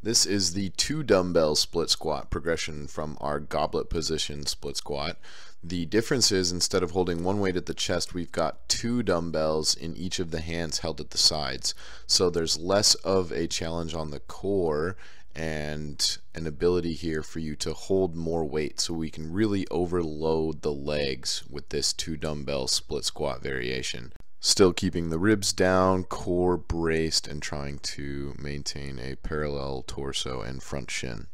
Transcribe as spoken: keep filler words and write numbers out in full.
This is the two dumbbell split squat progression from our goblet position split squat. The difference is instead of holding one weight at the chest, we've got two dumbbells in each of the hands held at the sides. So there's less of a challenge on the core and an ability here for you to hold more weight. So we can really overload the legs with this two dumbbell split squat variation. Still keeping the ribs down, core braced, and trying to maintain a parallel torso and front shin.